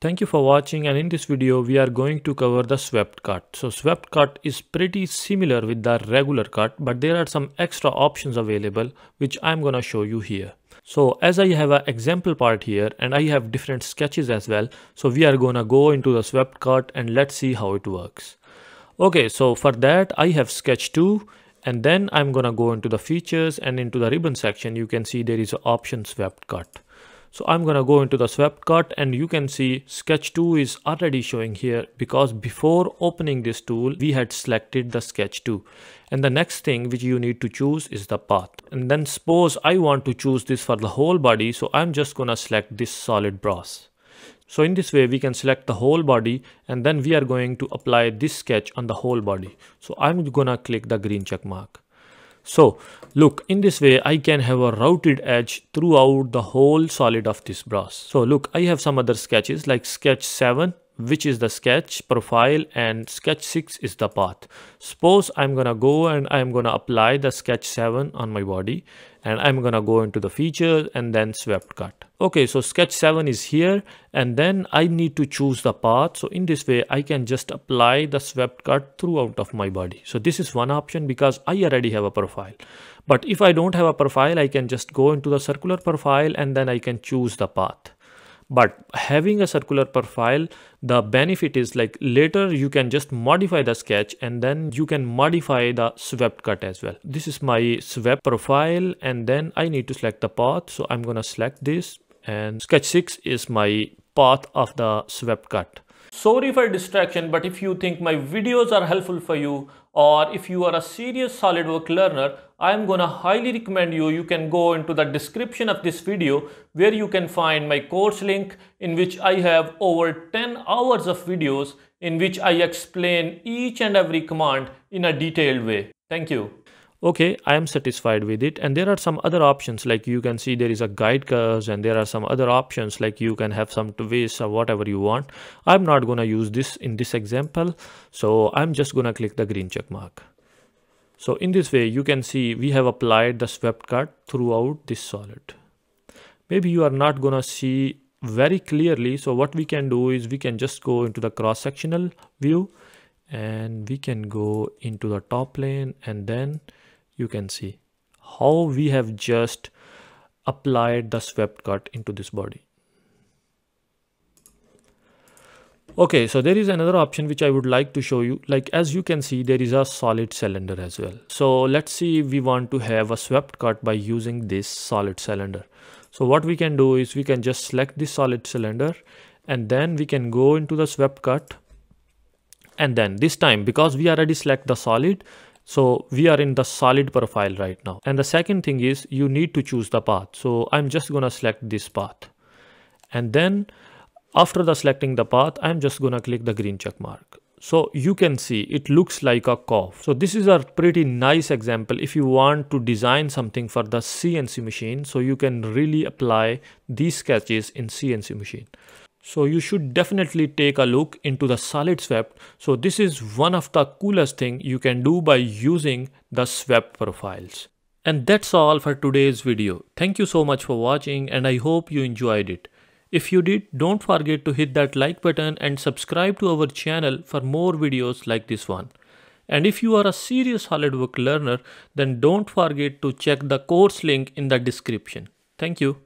Thank you for watching, and in this video we are going to cover the swept cut. So swept cut is pretty similar with the regular cut, but there are some extra options available which I'm gonna show you here. So as I have an example part here and I have different sketches as well, so we are gonna go into the swept cut and let's see how it works. Okay, so for that I have sketch 2 and then I'm gonna go into the features, and into the ribbon section you can see there is an option swept cut. So I'm gonna go into the swept cut, and you can see sketch 2 is already showing here because before opening this tool we had selected the sketch 2. And the next thing which you need to choose is the path. And then suppose I want to choose this for the whole body, so I'm just gonna select this solid brass. So in this way we can select the whole body, and then we are going to apply this sketch on the whole body. So I'm gonna click the green check mark. So look, in this way I can have a routed edge throughout the whole solid of this brass. So look, I have some other sketches like sketch 7, which is the sketch profile, and sketch 6 is the path. Suppose I'm gonna go and I'm gonna apply the sketch 7 on my body, and I'm gonna go into the feature and then swept cut. Okay, so sketch 7 is here, and then I need to choose the path. So in this way I can just apply the swept cut throughout of my body. So this is one option because I already have a profile. But if I don't have a profile, I can just go into the circular profile and then I can choose the path. But having a circular profile, the benefit is like later you can just modify the sketch, and then you can modify the swept cut as well. This is my swept profile, and then I need to select the path. So I'm gonna select this, and sketch 6 is my path of the swept cut. Sorry for distraction, but if you think my videos are helpful for you, or if you are a serious SolidWorks learner, I'm gonna highly recommend you can go into the description of this video where you can find my course link, in which I have over 10 hours of videos in which I explain each and every command in a detailed way. Thank you. Okay, I am satisfied with it, and there are some other options like you can see there is a guide curves, and there are some other options like you can have some twists or whatever you want. I'm not gonna use this in this example, so I'm just gonna click the green check mark. So in this way you can see we have applied the swept cut throughout this solid. Maybe you are not gonna see very clearly, so what we can do is we can just go into the cross-sectional view, and we can go into the top plane, and then you can see how we have just applied the swept cut into this body. Okay, so there is another option which I would like to show you. Like as you can see, there is a solid cylinder as well. So let's see if we want to have a swept cut by using this solid cylinder. So what we can do is we can just select this solid cylinder, and then we can go into the swept cut. And then this time, because we already select the solid, so we are in the solid profile right now. And the second thing is you need to choose the path. So I'm just gonna select this path. And then after the selecting the path, I'm just gonna click the green check mark. So you can see it looks like a curve. So this is a pretty nice example if you want to design something for the CNC machine. So you can really apply these sketches in CNC machine. So you should definitely take a look into the solid swept. So this is one of the coolest thing you can do by using the swept profiles. And that's all for today's video. Thank you so much for watching, and I hope you enjoyed it. If you did, don't forget to hit that like button and subscribe to our channel for more videos like this one. And if you are a serious SolidWorks learner, then don't forget to check the course link in the description. Thank you.